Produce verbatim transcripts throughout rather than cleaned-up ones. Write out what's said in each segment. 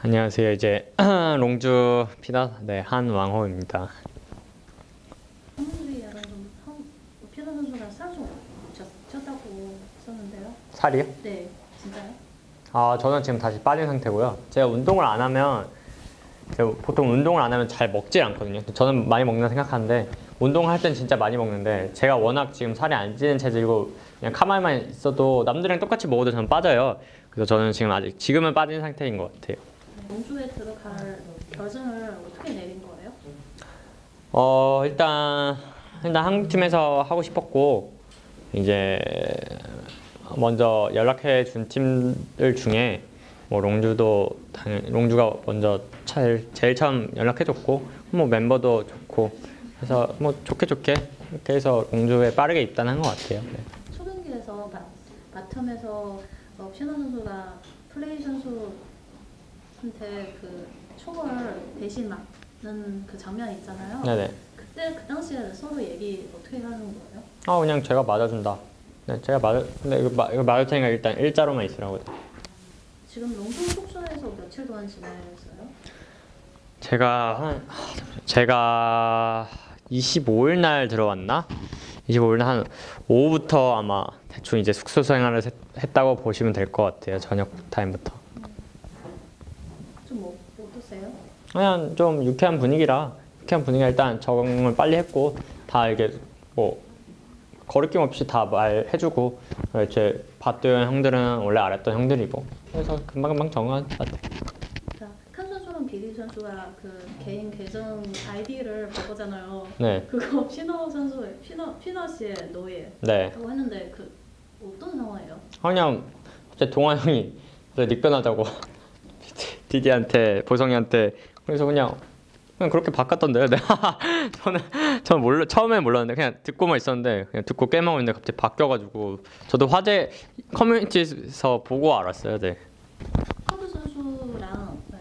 안녕하세요. 이제 롱주 피다 네, 한왕호입니다. 오늘이 여러분 피다 선수가 살좀 쳤다고 썼는데요. 살이요? 네, 진짜요? 아, 저는 지금 다시 빠진 상태고요. 제가 운동을 안 하면 제가 보통 운동을 안 하면 잘 먹지 않거든요. 저는 많이 먹는다 생각하는데 운동할 땐 진짜 많이 먹는데 제가 워낙 지금 살이 안 찌는 체질이고 그냥 가만히만 있어도 남들이랑 똑같이 먹어도 저는 빠져요. 그래서 저는 지금 아직 지금은 빠진 상태인 것 같아요. 롱주에 들어갈 결승을 어떻게 내린 거예요? 어 일단 일단 한국 팀에서 하고 싶었고 이제 먼저 연락해 준 팀들 중에 뭐 롱주도 당연히 롱주가 먼저 제일, 제일 처음 연락해 줬고 뭐 멤버도 좋고 그래서 뭐 좋게 좋게 이렇게 해서 롱주에 빠르게 입단한 것 같아요. 네. 초등기에서 바텀에서 어, 신화 선수가 플레이 선수 한테 그 총을 대신 맞는 그 장면 있잖아요. 네네. 그때 그 당시에 서로 얘기 어떻게 하는 거예요? 아 그냥 제가 맞아준다. 네, 제가 맞아. 근데 이거, 마, 이거 맞을 테니까 일단 일자로만 있으라고. 지금 롱주 속수에서 며칠 동안 지내셨어요? 제가 한 제가 이십오일 날 들어왔나? 이십오일 날 한 오후부터 아마 대충 이제 숙소 생활을 했다고 보시면 될 것 같아요. 저녁 타임부터. 그냥 좀 유쾌한 분위기라 유쾌한 분위기가 일단 적응을 빨리 했고 다 이렇게 뭐 거리낌 없이 다 말해주고 이제 봤던 형들은 원래 알았던 형들이고 그래서 금방금방 적응한 것 같아요. 칸 선수랑 비디 선수가 그 개인 계정 아이디를 바꾸잖아요. 네. 그거 피너 선수의 피너 피너 씨의 노예라고 네. 했는데 그 어떤 상황이에요? 그냥 이제 동아 형이 닉변하자고 디디한테 보성이한테. 그래서 그냥 그냥 그렇게 바꿨던데요. 내가 저는 저는 몰라 처음에 몰랐는데 그냥 듣고만 있었는데 그냥 듣고 게임하고 있는데 갑자기 바뀌어가지고 저도 화제 커뮤니티에서 보고 알았어요. 네. 커브 선수랑 네.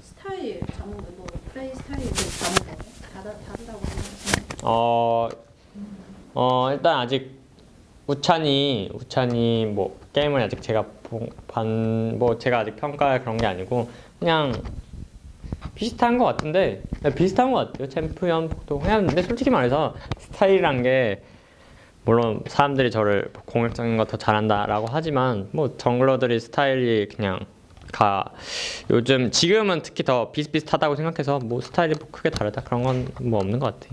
스타일 잡는 뭐 플레이 스타일이 잡는 거 다르다고 생각하시나요? 어, 어 일단 아직 우찬이 우찬이 뭐 게임을 아직 제가 반 뭐 제가 아직 평가할 그런 게 아니고 그냥. 비슷한 것 같은데 비슷한 것 같아요. 챔피언 폭도 그냥 근데 솔직히 말해서 스타일이란 게 물론 사람들이 저를 공격적인 거 더 잘한다라고 하지만 뭐 정글러들이 스타일이 그냥 가 요즘 지금은 특히 더 비슷비슷하다고 생각해서 뭐 스타일이 크게 다르다 그런 건 뭐 없는 것 같아요.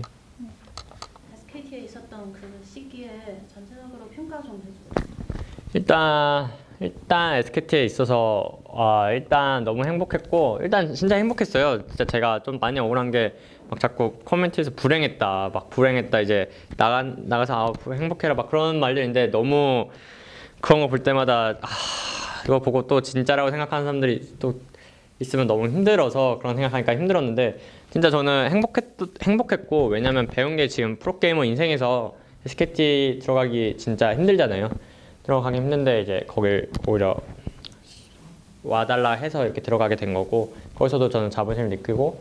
에스케이티에 있었던 그 시기에 전체적으로 평가 좀 해주세요. 일단 일단 에스케이티에 있어서 아, 일단 너무 행복했고 일단 진짜 행복했어요. 진짜 제가 좀 많이 억울한 게 막 자꾸 커뮤니티에서 불행했다 막 불행했다 이제 나가, 나가서 아, 행복해라 막 그런 말들인데 너무 그런 거 볼 때마다 아, 이거 보고 또 진짜라고 생각하는 사람들이 또 있으면 너무 힘들어서 그런 생각하니까 힘들었는데 진짜 저는 행복했, 행복했고 왜냐면 배운 게 지금 프로게이머 인생에서 에스케이티 들어가기 진짜 힘들잖아요. 들어가기 힘든데 이제 거길 오히려 와달라 해서 이렇게 들어가게 된 거고 거기서도 저는 자부심을 느끼고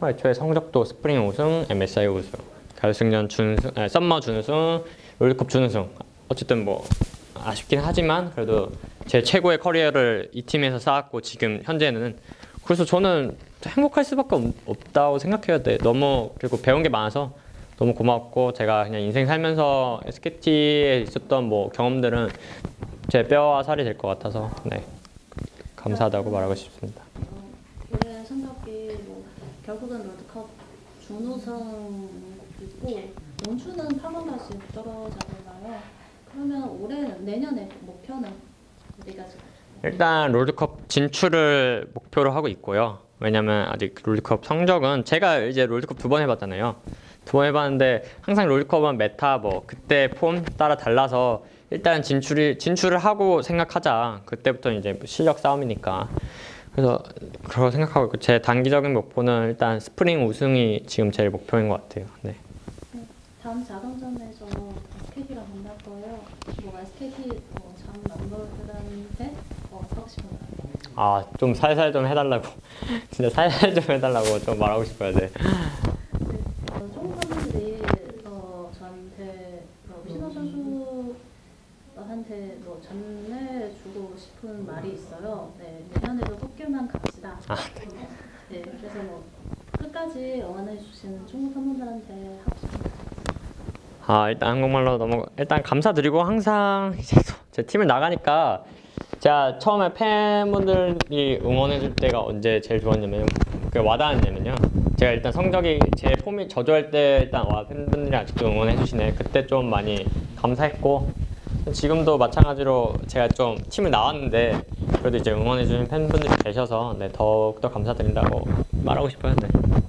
어, 애초에 성적도 스프링 우승, 엠에스아이 우승, 결승전 준승, 아니, 썸머 준우승, 롤드컵 준우승 어쨌든 뭐 아쉽긴 하지만 그래도 제 최고의 커리어를 이 팀에서 쌓았고 지금 현재는 그래서 저는 행복할 수밖에 없, 없다고 생각해야 돼. 너무 그리고 배운 게 많아서 너무 고맙고 제가 그냥 인생 살면서 에스케이티에 있었던 뭐 경험들은 제 뼈와 살이 될 것 같아서 네. 감사하다고 말하고 싶습니다. 올해 성적이 뭐 결국은 롤드컵 준우승이고 롱주는 파만까지 떨어졌잖아요. 그러면 올해 내년에 목표는 어디 가지고? 일단 롤드컵 진출을 목표로 하고 있고요. 왜냐면 아직 롤드컵 성적은 제가 이제 롤드컵 두 번 해봤잖아요. 두 번 해봤는데 항상 롤드컵은 메타 뭐 그때 폼 따라 달라서. 일단 진출이 진출을 하고 생각하자. 그때부터 이제 실력 싸움이니까. 그래서 그렇게 생각하고 있고 제 단기적인 목표는 일단 스프링 우승이 지금 제일 목표인 것 같아요. 네. 다음 자동전에서 에스케이티가 만날 거예요. 뭐 에스케이티 뭐 참 남들한테 뭐 하고 싶은가요? 아, 좀 살살 좀 해달라고. 진짜 살살 좀 해달라고 좀 말하고 싶어요. 네. 사람들한테 뭐 전해주고 싶은 말이 있어요. 네, 내년에도 꽃길만 갑시다. 아, 네. 네, 그래서 뭐 끝까지 응원해주시는 충북 팬분들한테 하고 싶습니다. 아, 일단 한국말로 넘어 일단 감사드리고 항상 이제 제 팀을 나가니까 제가 처음에 팬분들이 응원해줄 때가 언제 제일 좋았냐면 그게 와닿았냐면요. 제가 일단 성적이 제 폼이 저조할 때 일단 와 팬분들이 아직도 응원해주시네. 그때 좀 많이 감사했고 지금도 마찬가지로 제가 좀 팀을 나왔는데 그래도 이제 응원해주는 팬분들이 계셔서 네, 더욱더 감사드린다고 말하고 싶어요. 네.